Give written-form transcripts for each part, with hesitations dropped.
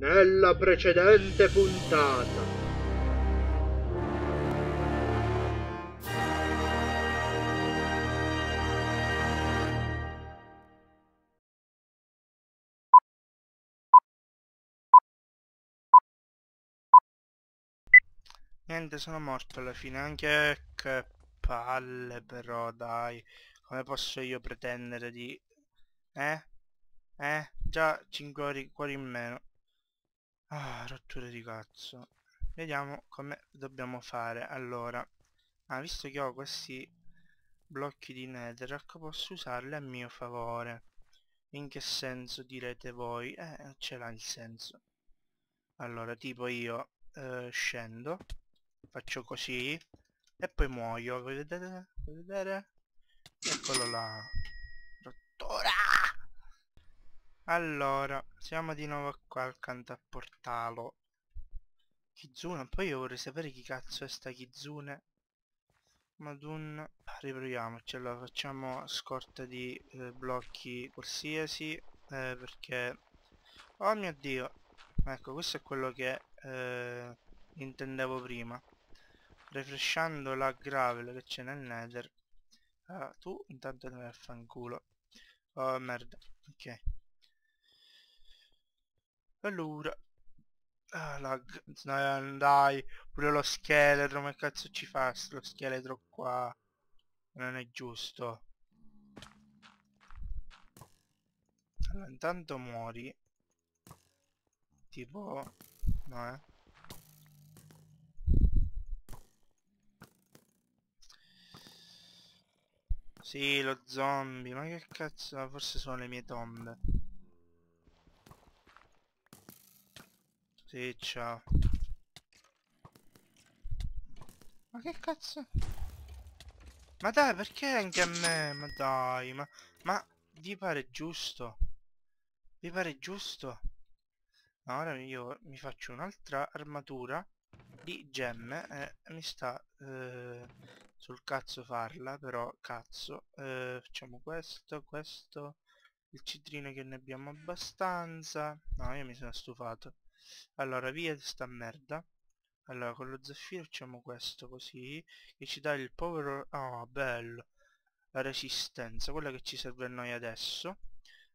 nella precedente puntata. Niente, sono morto alla fine, anche che palle però, dai. Come posso io pretendere di... Già 5 cuori in meno. Ah, rotture di cazzo. Vediamo come dobbiamo fare. Allora, visto che ho questi blocchi di netherrack, posso usarli a mio favore. In che senso direte voi? Ce l'ha il senso. Allora, tipo io scendo, faccio così e poi muoio. Vuoi vedere? Vuoi vedere? Eccolo là. Rottura. Allora, siamo di nuovo qua accanto al portalo Kizuna. Poi io vorrei sapere chi cazzo è sta Kizuna. Madonna. Riproviamocela, facciamo scorta di blocchi qualsiasi, perché... oh mio dio. Ecco, questo è quello che intendevo prima. Refreshando la gravel che c'è nel nether. Ah, tu intanto devi affanculo. Oh merda. Ok. Allora. Dai. Pure lo scheletro. Ma che cazzo ci fa lo scheletro qua? Non è giusto. Allora intanto muori. Tipo... no, eh. Sì, lo zombie, ma che cazzo, forse sono le mie tombe. Sì, ciao. Ma che cazzo? Ma dai, perché anche a me? Ma dai, ma vi pare giusto? Vi pare giusto? No, ora io mi faccio un'altra armatura di gemme, mi sta... sul cazzo farla, però cazzo, facciamo questo, il citrino che ne abbiamo abbastanza. No, io mi sono stufato. Allora via sta merda. Allora con lo zaffiro facciamo questo così, che ci dà il povero... oh bello, la resistenza, quella che ci serve a noi adesso.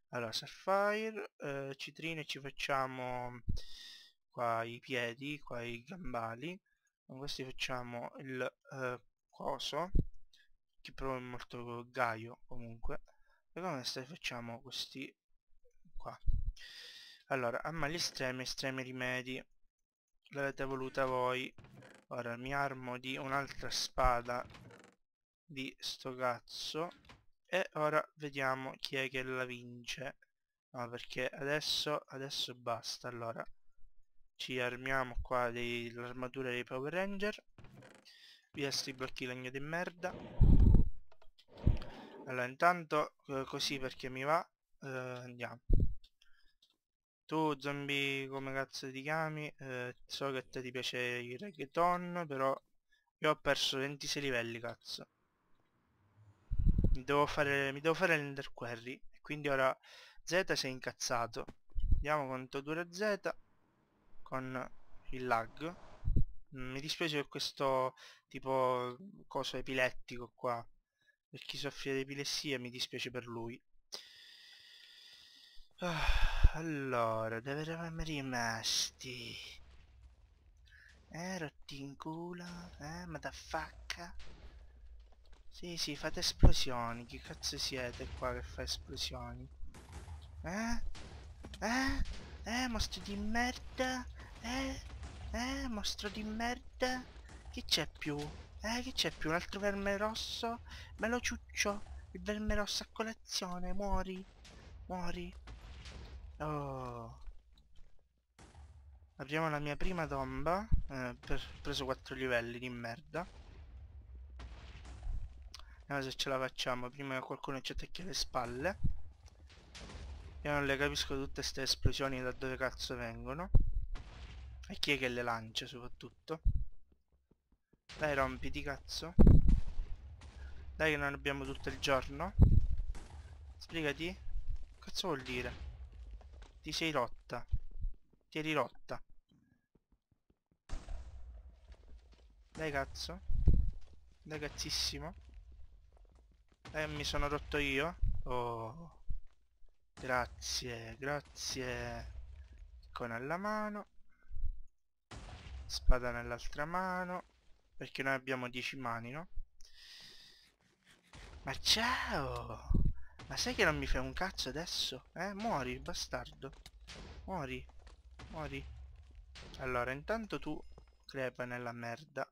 Allora sapphire, citrine, ci facciamo qua i piedi, qua i gambali, con questi facciamo il coso, che però è molto gaio comunque, e come stai facciamo questi qua. Allora amma gli estremi rimedi, l'avete voluta voi. Ora mi armo di un'altra spada di sto cazzo e ora vediamo chi è che la vince. No, perché adesso basta. Allora ci armiamo qua dell'armatura dei Power Ranger. Via sti blocchi legno di merda. Allora intanto così perché mi va, andiamo. Tu zombie, come cazzo ti chiami, so che a te ti piace il reggaeton, però io ho perso 26 livelli cazzo. Mi devo fare l'Ender Quarry. Quindi ora Z si è incazzato. Vediamo quanto dura Z con il lag. Mi dispiace per questo tipo coso epilettico qua. Per chi soffre di epilessia mi dispiace per lui. Allora, dove eravamo rimasti? Rotti in culo? Ma da facca? Sì, fate esplosioni. Che cazzo siete qua che fa esplosioni? Mostro di merda? Mostro di merda? Che c'è più? Che c'è più? Un altro verme rosso? Me lo ciuccio! Il verme rosso a colazione! Muori! Muori! Oh! Apriamo la mia prima tomba. Ho preso 4 livelli di merda. Vediamo se ce la facciamo. Prima che qualcuno ci attacchi alle spalle. Io non le capisco tutte queste esplosioni da dove cazzo vengono. E chi è che le lancia soprattutto? Dai rompiti cazzo. Dai che non abbiamo tutto il giorno. Spiegati. Cazzo vuol dire? Ti sei rotta. Tieni rotta. Dai cazzo. Dai cazzissimo. Mi sono rotto io. Oh. Grazie, grazie. Con alla mano. Spada nell'altra mano. Perché noi abbiamo 10 mani, no? Ma ciao! Ma sai che non mi fai un cazzo adesso? Muori, bastardo. Muori. Muori. Allora, intanto tu crepa nella merda.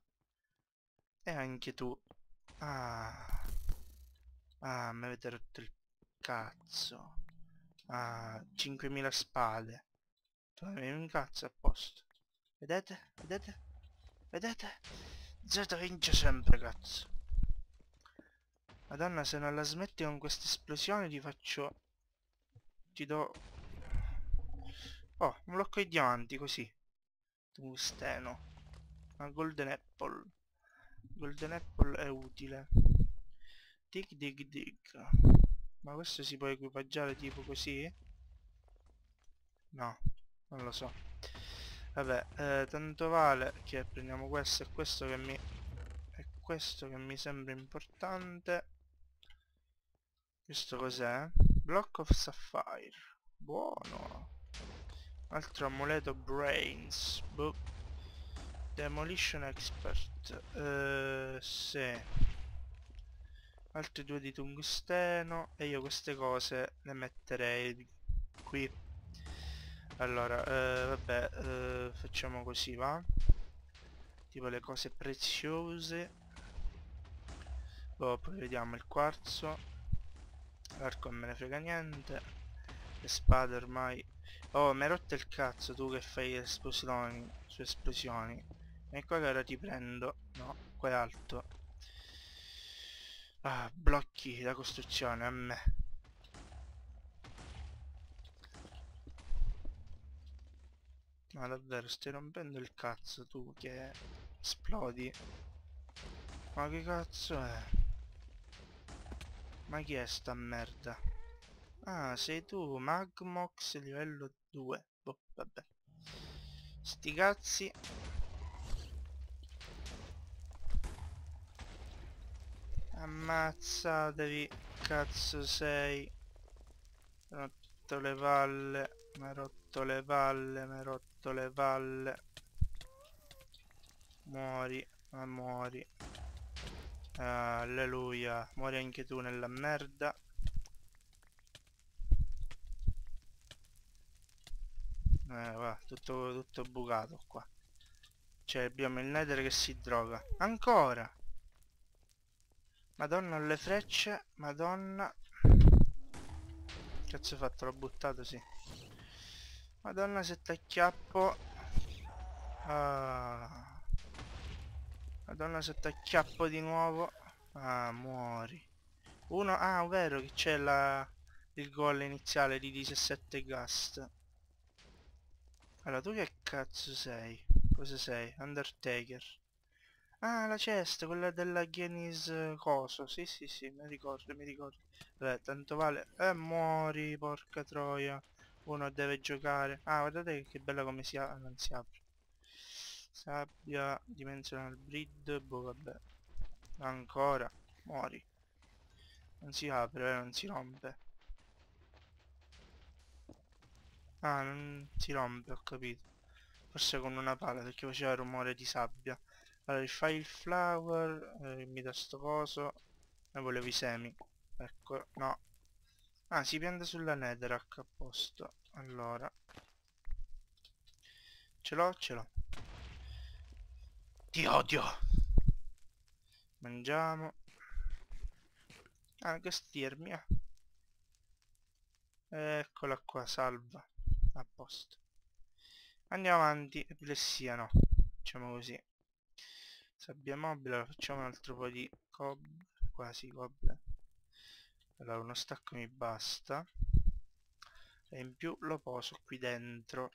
E anche tu. Ah. Ah, mi avete rotto il cazzo. Ah, 5000 spade. Tu avevi un cazzo a posto. Vedete? Vedete? Vedete? Zeta vince sempre, cazzo. Madonna, se non la smetti con questa esplosione ti faccio... Ti do... Oh, un blocco di diamanti, così. Tungsteno. Una golden apple. Golden apple è utile. Dig dig dig. Ma questo si può equipaggiare tipo così? No, non lo so. Vabbè, tanto vale che prendiamo questo e questo che mi... È questo che mi sembra importante. Questo cos'è? Block of Sapphire. Buono. Altro amuleto Brains. Boh. Demolition Expert. Sì. Altri 2 di tungsteno. E io queste cose le metterei qui. Allora, vabbè, facciamo così, va? Tipo le cose preziose. Boh, poi vediamo il quarzo. L'arco non me ne frega niente. Le spade ormai. Oh, mi hai rotto il cazzo tu che fai esplosioni su esplosioni. E qua che ora ti prendo. No, qua è alto. Ah, blocchi da costruzione a me. Ma davvero stai rompendo il cazzo tu che esplodi. Ma che cazzo è? Ma chi è sta merda? Ah, sei tu, Magmox livello 2. Boh, vabbè. Sti cazzi. Ammazzatevi, cazzo sei. Mi ha rotto le palle, mi ha rotto le palle, mi ha rotto le palle. Muori, ma muori. Alleluia, muori anche tu nella merda. Va, tutto bucato qua. Cioè abbiamo il nether che si droga. Ancora! Madonna le frecce, madonna. Cazzo ho fatto, l'ho buttato, sì. Madonna se t'acchiappo. Ah. Madonna se t'acchiappo di nuovo. Ah, muori. Uno, ah, vero che c'è la... il gol iniziale di 17 gast. Allora, tu che cazzo sei? Cosa sei? Undertaker. Ah, la cesta, quella della Genesis coso. Sì, mi ricordo, mi ricordo. Beh, tanto vale. Muori, porca troia. Uno deve giocare. Ah, guardate che bella come si apre. Non si apre. Sabbia, dimensional breed. Boh, vabbè. Ancora. Muori. Non si apre, non si rompe. Ah, non si rompe, ho capito. Forse con una pala, perché faceva rumore di sabbia. Allora, il file flower, mi dà sto coso. Ne volevo i semi. Ecco, no. Ah, si pianta sulla netherrack a posto. Allora. Ce l'ho, ce l'ho. Ti odio. Mangiamo. Ah, che stirmi, eh. Eccola qua, salva. A posto. Andiamo avanti. Epilessia no, diciamo così. Sabbia mobile, facciamo un altro po' di cob. Quasi cob. Allora uno stacco mi basta. E in più lo poso qui dentro.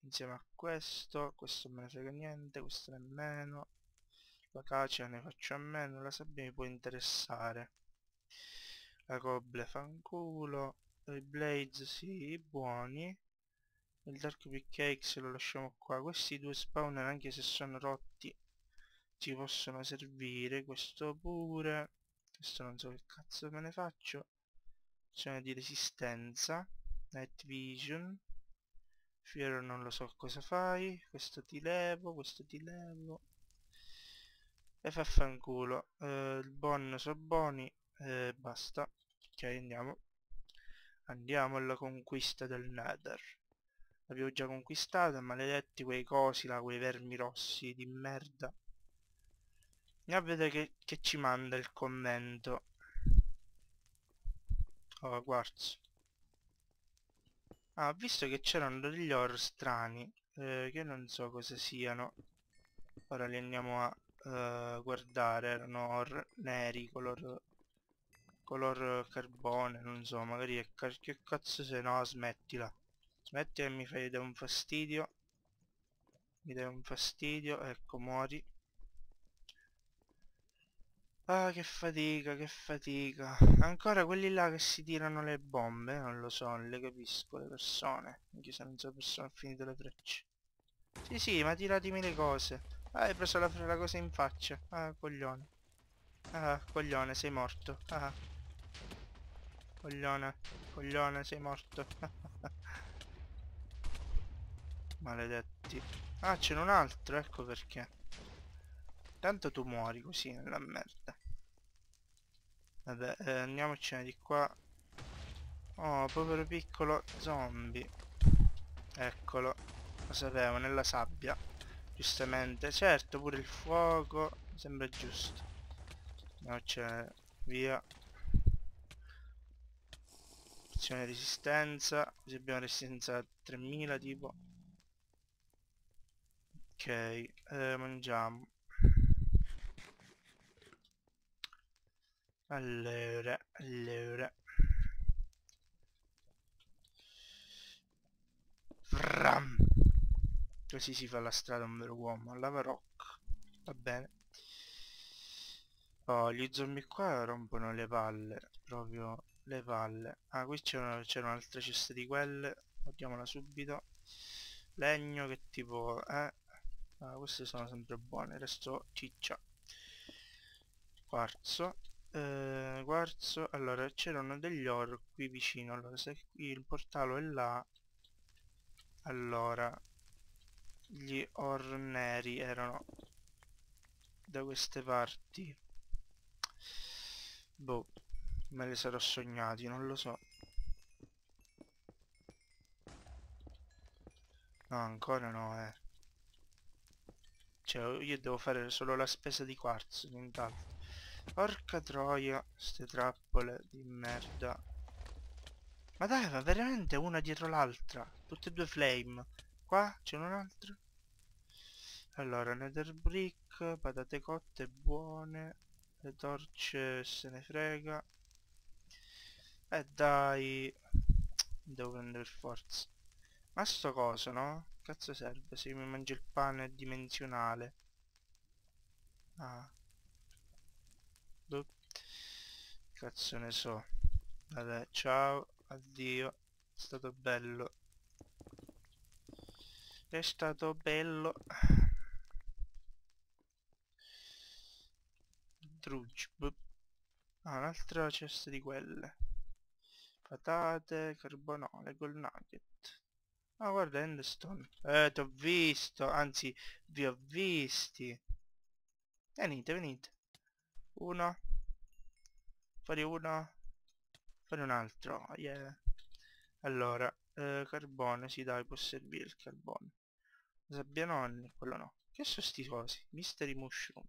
Insieme a questo. Questo non me ne frega niente. Questo nemmeno. La caccia ne faccio a meno. La sabbia mi può interessare. La cob fanculo. I blades sì, buoni. il Dark Pickaxe lo lasciamo qua. Questi due spawner, anche se sono rotti, ci possono servire. Questo pure. Questo non so che cazzo me ne faccio. Sono di resistenza. Night Vision. Fiero non lo so cosa fai. Questo ti levo, questo ti levo. E faffanculo. Il bonus a boni. Basta. Ok, andiamo. Andiamo alla conquista del Nether. L'abbiamo già conquistata, maledetti quei cosi là, quei vermi rossi di merda. Andiamo a vedere che ci manda il commento. Oh, guarda. Ah, ho visto che c'erano degli horror strani, che non so cosa siano. Ora li andiamo a guardare. Erano horror neri, color carbone, non so, magari è che cazzo se no, smettila. Smettila e mi fai da un fastidio. Mi dai un fastidio, ecco, muori. Ah, che fatica, che fatica. Ancora quelli là che si tirano le bombe, non lo so, non le capisco le persone. Anche se non so persone, ho finito le frecce. Sì sì, ma tiratemi le cose. Ah, hai preso la cosa in faccia. Ah, coglione. Ah, coglione, sei morto. Ah, coglione, coglione, sei morto. Maledetti. Ah, c'è un altro, ecco perché. Tanto tu muori così nella merda. Vabbè, andiamocene di qua. Oh, povero piccolo zombie. Eccolo. Lo sapevo, nella sabbia. Giustamente. Certo, pure il fuoco. Mi sembra giusto. Andiamocene via. Azione resistenza. Così abbiamo resistenza a 3000 tipo. Ok, mangiamo. Allora. Vram. Così si fa la strada un vero uomo. Lava rock. Va bene. Oh, gli zombie qua rompono le palle. Proprio le palle. Ah, qui c'è un'altra cesta di quelle. Guardiamola subito. Legno che tipo... Ah, queste sono sempre buone. Resto ciccia. Quarzo. Quarzo. Allora c'erano degli oro qui vicino. Allora se qui il portalo è là. Allora gli oro neri erano da queste parti. Boh, me li sarò sognati, non lo so. No, ancora no, Cioè io devo fare solo la spesa di quarzo, nient'altro. Porca troia, ste trappole di merda. Ma dai, va veramente una dietro l'altra. Tutte e due flame. Qua c'è un'altra. Allora, nether brick, patate cotte buone. Le torce se ne frega. Dai. Devo prendere forza. Ma sto coso, no? Cazzo serve se mi mangio il pane dimensionale. Ah. Cazzo ne so. Vabbè, ciao, addio. È stato bello. È stato bello. Drudge. Ah, un'altra cesta di quelle. Patate, carbonole, gold nugget. Ah, guarda, Enderstone. Ti ho visto. Anzi, vi ho visti. Venite, venite. Uno. Fare uno. Fare un altro. Yeah. Allora, carbone, sì dai, può servire il carbone. Sabbia nonni, quello no. Che sono sti cosi? Mystery Mushroom.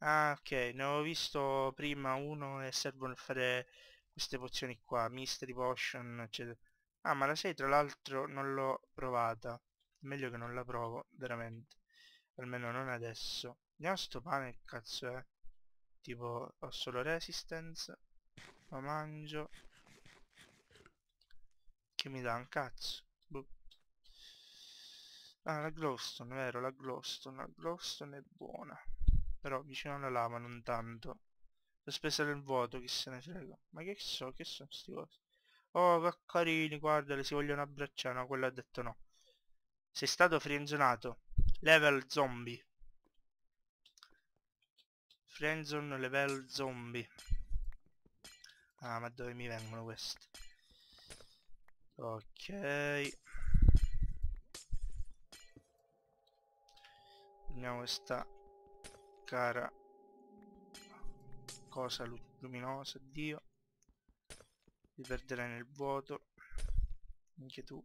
Ah, ok, ne avevo visto prima uno e servono a fare queste pozioni qua. Mystery Potion, eccetera. Ah, ma la 6 tra l'altro non l'ho provata. Meglio che non la provo, veramente. Almeno non adesso. Andiamo a sto pane, cazzo è. Tipo, ho solo resistance, lo mangio, che mi dà un cazzo. Buh. Ah, la glowstone, vero, la glowstone è buona, però vicino alla lava non tanto. La spesa del vuoto, chi se ne frega. Ma che so, che sono sti cose. Oh che carini, guardali, si vogliono abbracciare. No, quello ha detto no. Sei stato frenzonato. Level zombie. Frenzone level zombie. Ah, ma dove mi vengono questi? Ok. Prendiamo questa cara cosa luminosa, Dio. Ti perderai nel vuoto. Anche tu.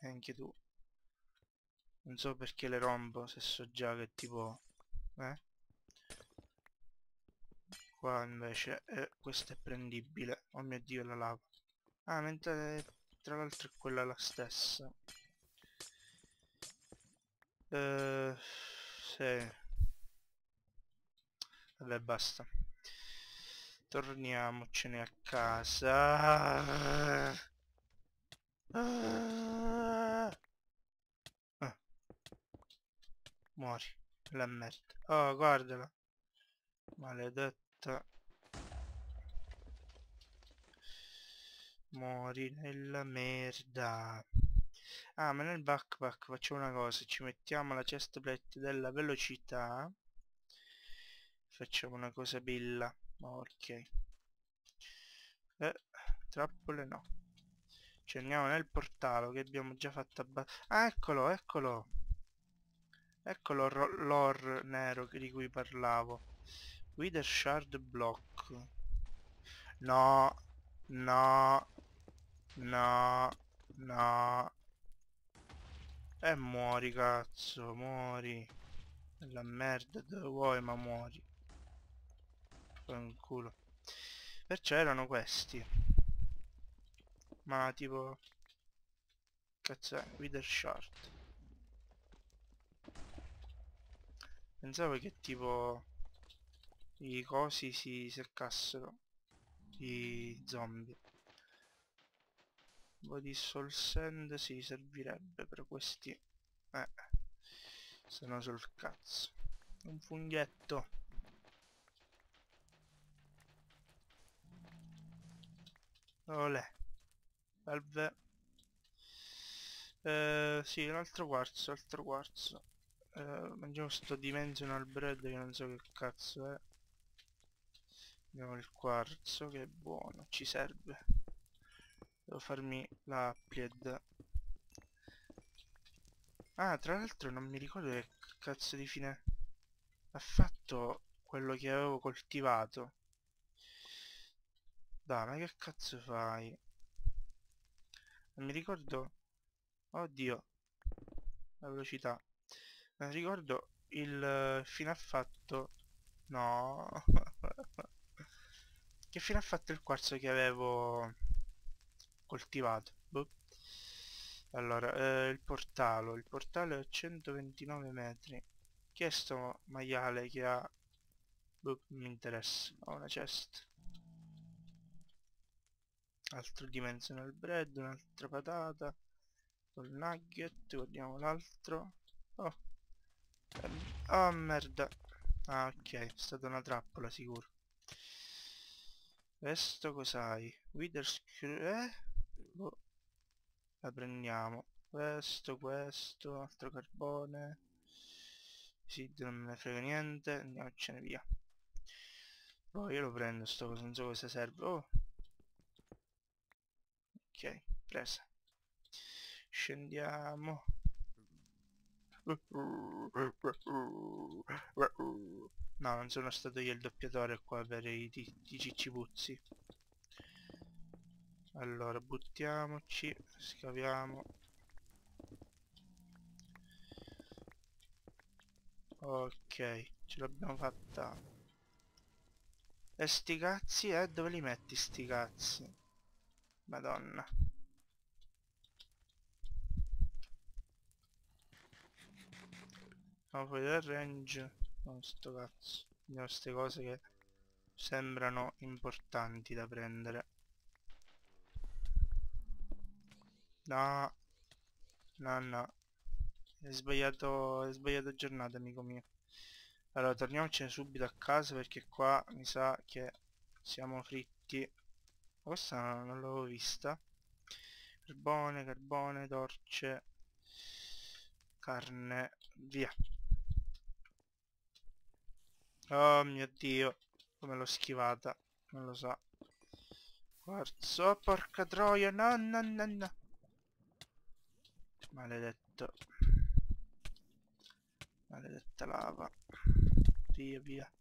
E anche tu. Non so perché le rompo, se so già che tipo... Qua invece questo è prendibile. Oh mio dio, la lava. Ah, mentre tra l'altro è quella la stessa. Sì. Vabbè, basta. Torniamocene a casa. Muori, la merda. Oh, guardala. Maledetta. Muori nella merda. Ah, ma nel backpack facciamo una cosa. Ci mettiamo la chestplate della velocità. Facciamo una cosa bella. Ok. Trappole no. Ci andiamo nel portale che abbiamo già fatto Ah, eccolo, eccolo. Eccolo l'or nero di cui parlavo. Wither Shard Block. No. No. No. No. E muori, cazzo. Muori. La merda dove vuoi, ma muori. Un culo. Perciò erano questi. Ma tipo... Cazzo è? Wither Shard. Pensavo che tipo... I cosi si seccassero. I zombie. Un po' di soul sand si servirebbe, però questi... Sono sul cazzo. Un funghetto. Olè. Salve. Sì, un altro quarzo, altro quarzo. Mangiamo sto dimensional bread che non so che cazzo è. Abbiamo il quarzo che è buono, ci serve. Devo farmi la applied. Ah, tra l'altro non mi ricordo che cazzo di fine ha fatto quello che avevo coltivato. Dai, ma che cazzo fai? Non mi ricordo. Oddio. La velocità. Non ricordo il fine ha fatto. No. Che fine ha fatto il quarzo che avevo coltivato? Boh. Allora, il portale a 129 metri. Che è sto maiale che ha... Boh, mi interessa. Ho una chest. Altro dimensional bread, un'altra patata. Col nugget, guardiamo l'altro. Oh. Oh merda. Ah ok, è stata una trappola sicuro. Questo cos'hai? Witherscreen... Boh. La prendiamo. Questo, altro carbone. Sì, non me ne frega niente, andiamocene via. Boh, io lo prendo sto coso, non so cosa serve. Oh. Ok, presa. Scendiamo. No, non sono stato io il doppiatore qua per i ciccipuzzi. Allora, buttiamoci, scaviamo. Ok, ce l'abbiamo fatta. E sti cazzi, dove li metti sti cazzi? Madonna. Ma poi del range. No, sto cazzo. Vediamo queste cose che sembrano importanti da prendere. No. No, no. Hai sbagliato giornata, amico mio. Allora, torniamocene subito a casa perché qua mi sa che siamo fritti. Questa non l'avevo vista. Carbone, carbone, torce, carne, via. Oh mio dio, come l'ho schivata, non lo so. Quarzo, oh, porca troia, no, no, no, no. Maledetto. Maledetta lava. Via, via.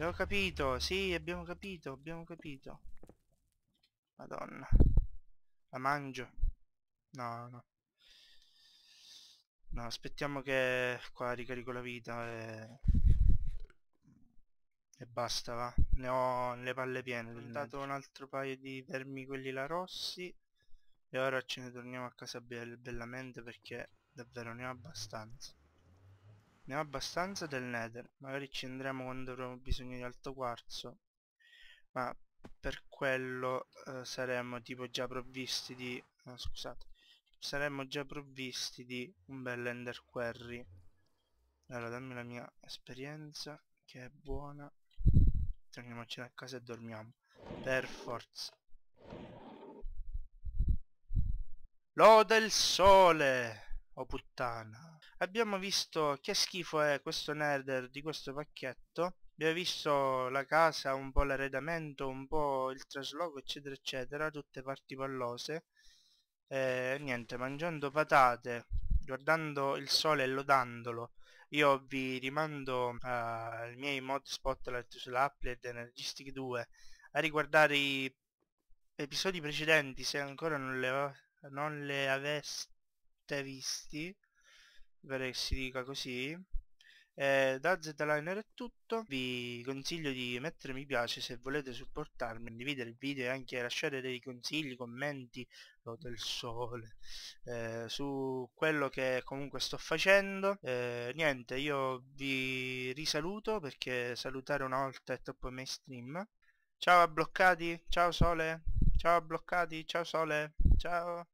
Abbiamo capito, sì, abbiamo capito. Madonna. La mangio? No, no. No, aspettiamo che qua ricarico la vita e basta, va. Ne ho le palle piene. Ho dato un altro paio di vermi, quelli là rossi. E ora ce ne torniamo a casa bellamente, perché davvero ne ho abbastanza. Ne ho abbastanza del nether. Magari ci andremo quando avremo bisogno di alto quarzo. Ma per quello saremmo tipo già provvisti di... No, scusate. Saremmo già provvisti di un bel Ender Quarry. Allora dammi la mia esperienza, che è buona. Torniamoci a casa e dormiamo. Per forza. Loda il sole! Oh puttana. Abbiamo visto che schifo è questo nether di questo pacchetto. Abbiamo visto la casa, un po' l'arredamento, un po' il trasloco, eccetera eccetera. Tutte parti pallose. Niente, mangiando patate, guardando il sole e lodandolo, io vi rimando ai miei mod spotlight sulla Applied Energistics 2, a riguardare i episodi precedenti se ancora non le aveste visti, per che si dica così. Da Zetaliner è tutto, vi consiglio di mettere mi piace se volete supportarmi, condividere il video e anche lasciare dei consigli, commenti, del sole, su quello che comunque sto facendo. Niente, io vi risaluto perché salutare una volta è troppo mainstream. Ciao abbloccati, ciao sole, ciao abbloccati, ciao sole, ciao.